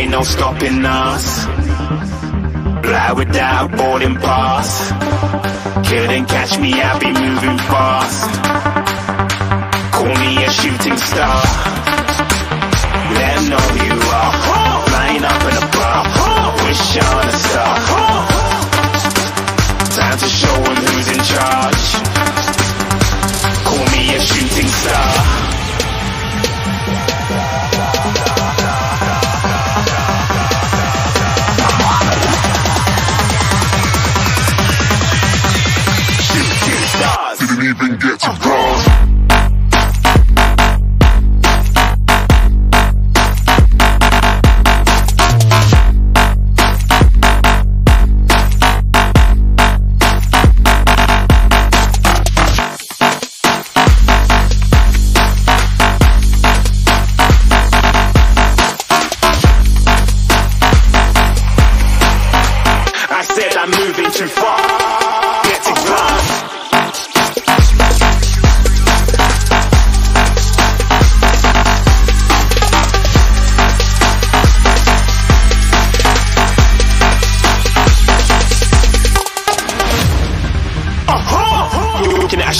ain't no stopping us. Fly without boarding pass. Couldn't catch me, I be moving fast. Call me a shooting star. Let 'em know who you are. Flying up in a bar. Wish on a star. Time to show 'em who's in charge. Call me a shooting star. Even get to cross. I said I'm moving too far. Get to cross. A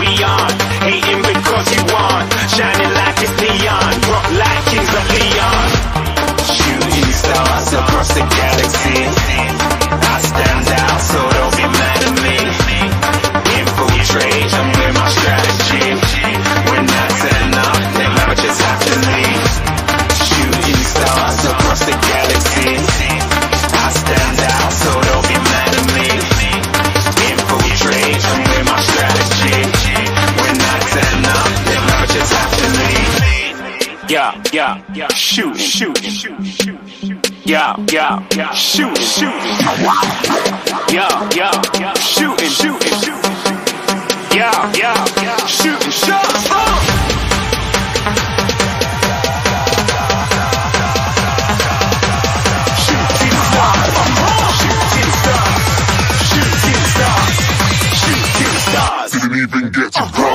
We aren't hating because you aren't, shining like it's neon, rock like Kings of Leon. Shooting stars across the galaxy. Stand out, so don't be mad at me. Infiltrate, I'm with my strategy. When that's enough, then I just have to leave. Shooting stars across the galaxy. I stand out, so don't be mad at me. Infiltrate, I'm with my strategy. When that's enough, then I just have to leave. Yeah, yeah, yeah. Shoot, shoot, shoot, shoot, shoot. Yeah, yeah, yeah, shooting, shooting. Yeah, yeah, shooting, shooting, shooting. Yeah, yeah, yeah, shooting, shooting. Shooting stars, shooting stars, shooting stars, shooting stars. Didn't even get to.